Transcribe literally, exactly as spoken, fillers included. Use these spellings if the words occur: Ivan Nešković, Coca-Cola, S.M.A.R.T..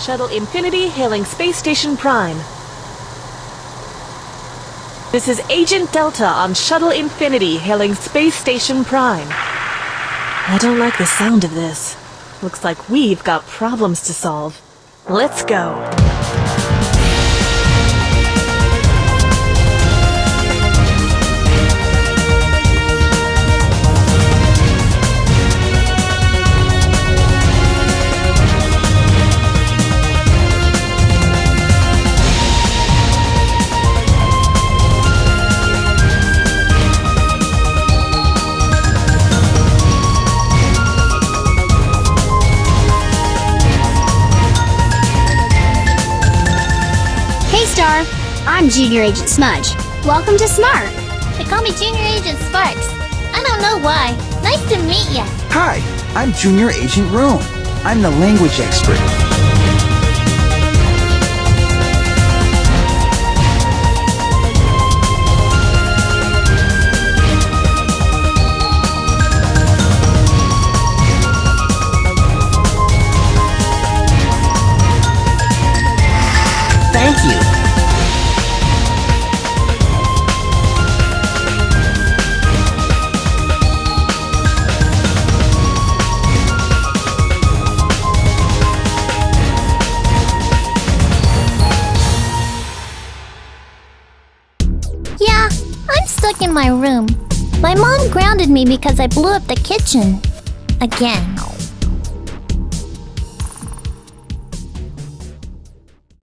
Shuttle Infinity hailing Space Station Prime. This is Agent Delta on Shuttle Infinity hailing Space Station Prime. I don't like the sound of this. Looks like we've got problems to solve. Let's go. I'm Junior Agent Smudge. Welcome to SMART. They call me Junior Agent Sparks. I don't know why. Nice to meet ya. Hi, I'm Junior Agent Roan. I'm the language expert. Thank you. In my room. My mom grounded me because I blew up the kitchen. Again.